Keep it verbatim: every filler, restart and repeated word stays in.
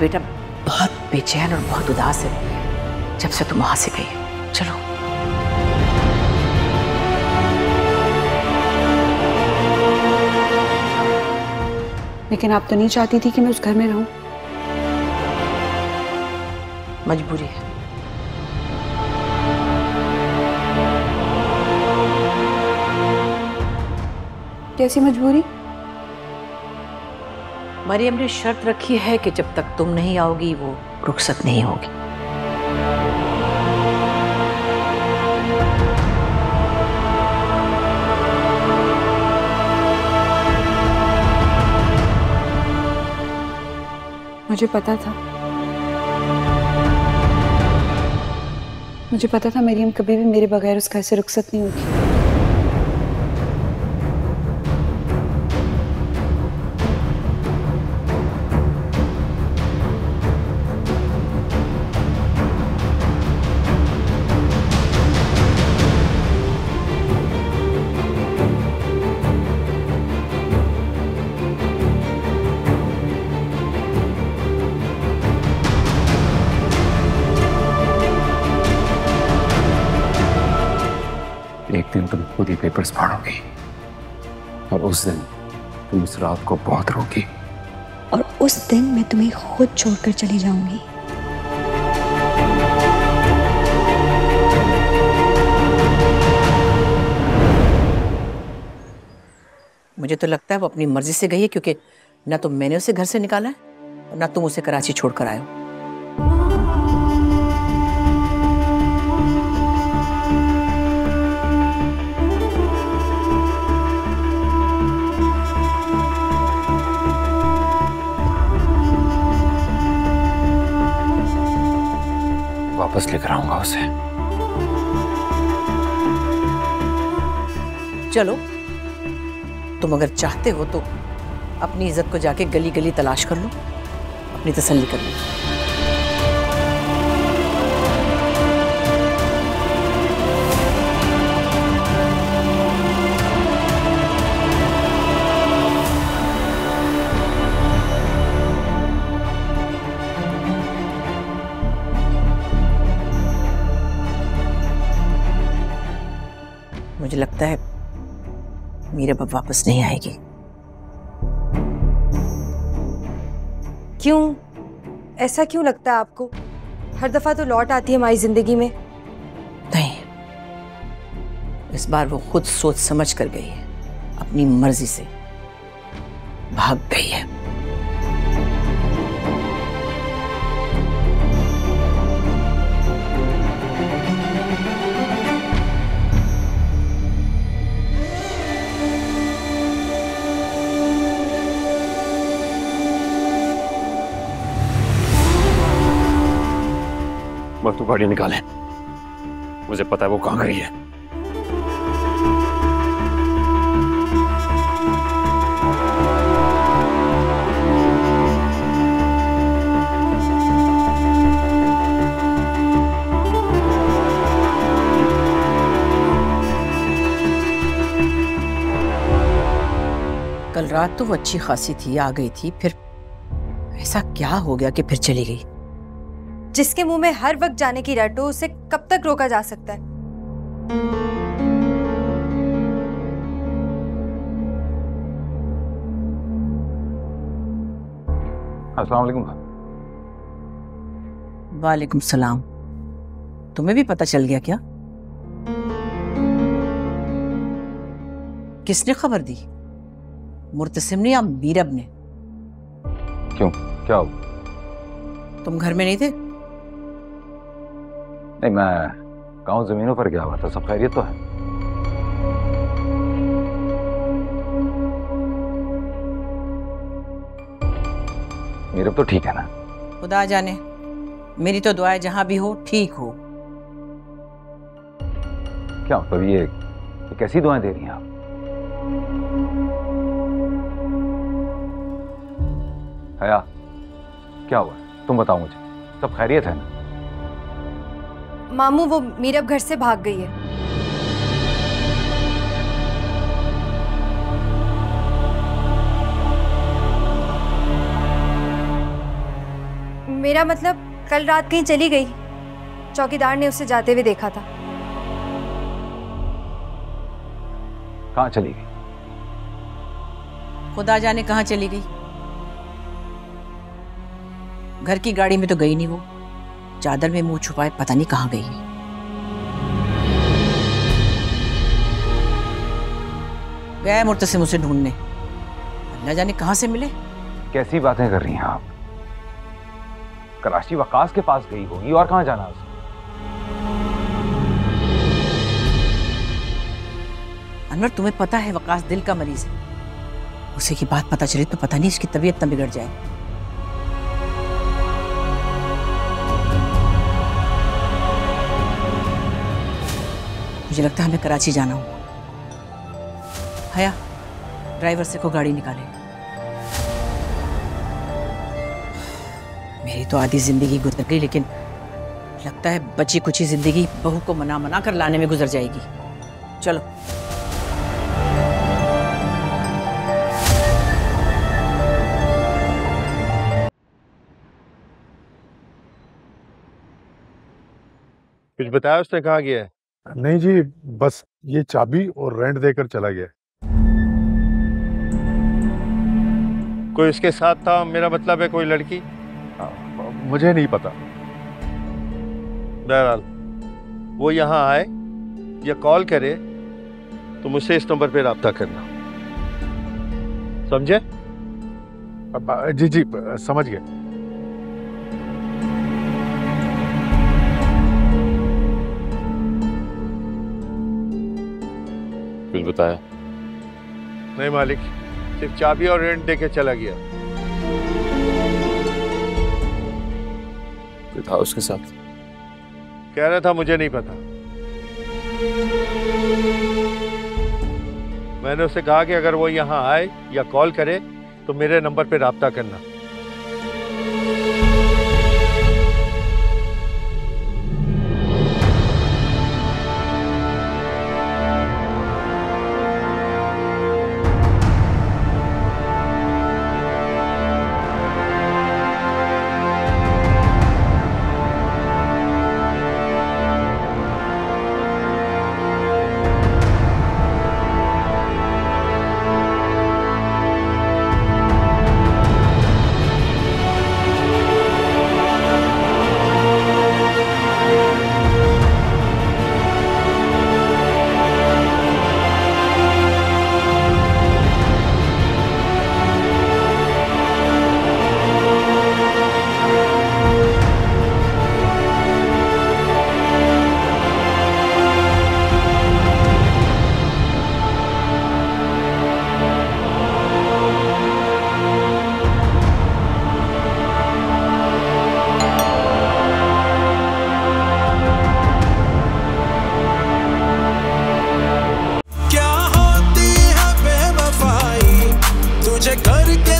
मेरा बेटा बहुत बेचैन और बहुत उदास है जब से तुम वहां से गई। चलो। लेकिन आप तो नहीं चाहती थी कि मैं उस घर में रहूं। मजबूरी है। कैसी मजबूरी? मरियम ने शर्त रखी है कि जब तक तुम नहीं आओगी वो रुखसत नहीं होगी। मुझे पता था मुझे पता था मरियम कभी भी मेरे बगैर उस घर से रुखसत नहीं होगी। एक दिन तुम खुद ही पेपर्स फाड़ोगी और उस दिन तुम उस रात को बहुत रोगी और उस दिन मैं तुम्हें खुद छोड़कर चली जाऊंगी। मुझे तो लगता है वो अपनी मर्जी से गई है, क्योंकि ना तुम मैंने उसे घर से निकाला है और ना तुम उसे कराची छोड़कर आए हो। वापस लेकर आऊंगा उसे। चलो, तुम अगर चाहते हो तो अपनी इज्जत को जाके गली गली तलाश कर लो, अपनी तसल्ली कर लो। मुझे लगता है मीराब अब वापस नहीं आएगी। क्यों? ऐसा क्यों लगता है आपको? हर दफा तो लौट आती है हमारी जिंदगी में। नहीं, इस बार वो खुद सोच समझ कर गई है, अपनी मर्जी से भाग गई है। तो गाड़ी निकालें, मुझे पता है वो कहां गई है। कल रात तो वो अच्छी खासी थी, आ गई थी, फिर ऐसा क्या हो गया कि फिर चली गई? जिसके मुंह में हर वक्त जाने की रट हो, उसे कब तक रोका जा सकता है? अस्सलाम वालेकुम। वालेकुम सलाम। तुम्हें भी पता चल गया क्या? किसने खबर दी? मुर्तसिम ने या मीराब ने? क्यों, क्या हुआ? तुम घर में नहीं थे? नहीं, मैं गाँव जमीनों पर गया हुआ था। सब खैरियत तो है? मेरा तो ठीक है ना? खुदा जाने, मेरी तो दुआ है जहां भी हो ठीक हो। क्या पर ये, ये कैसी दुआएं दे रही हैं आप? हया, क्या हुआ? तुम बताओ मुझे, सब खैरियत है ना? मामू, वो मीराब घर से भाग गई है। मेरा मतलब कल रात कहीं चली गई, चौकीदार ने उसे जाते हुए देखा था। कहाँ चली गई? खुदा जाने कहाँ चली गई। घर की गाड़ी में तो गई नहीं, वो चादर में मुंह छुपाए पता नहीं कहाँ गई। गया मुर्तसिम उसे ढूंढने, अल्लाह जाने कहाँ से मिले। कैसी बातें कर रही हैं आप? कराची वकास के पास गई होगी, और कहाँ जाना उसे। अनवर, तुम्हें पता है वकास दिल का मरीज है, उसे की बात पता चली तो पता नहीं इसकी तबीयत न बिगड़ जाए। मुझे लगता है हमें कराची जाना होगा। हया, ड्राइवर से को गाड़ी निकाले। मेरी तो आधी जिंदगी गुजर गई, लेकिन लगता है बची कुछ ही जिंदगी बहू को मना मना कर लाने में गुजर जाएगी। चलो। कुछ बताया उसने कहाँ गया है? नहीं जी, बस ये चाबी और रेंट देकर चला गया। कोई इसके साथ था, मेरा मतलब है कोई लड़की? आ, मुझे नहीं पता। बहरहाल वो यहाँ आए या कॉल करे तो मुझसे इस नंबर पे रब्ता करना, समझे? जी जी समझ गए। बताया नहीं मालिक, सिर्फ चाबी और रेंट देके चला गया। तो था उसके साथ? कह रहा था मुझे नहीं पता। मैंने उसे कहा कि अगर वो यहाँ आए या कॉल करे तो मेरे नंबर पे रब्ता करना। करके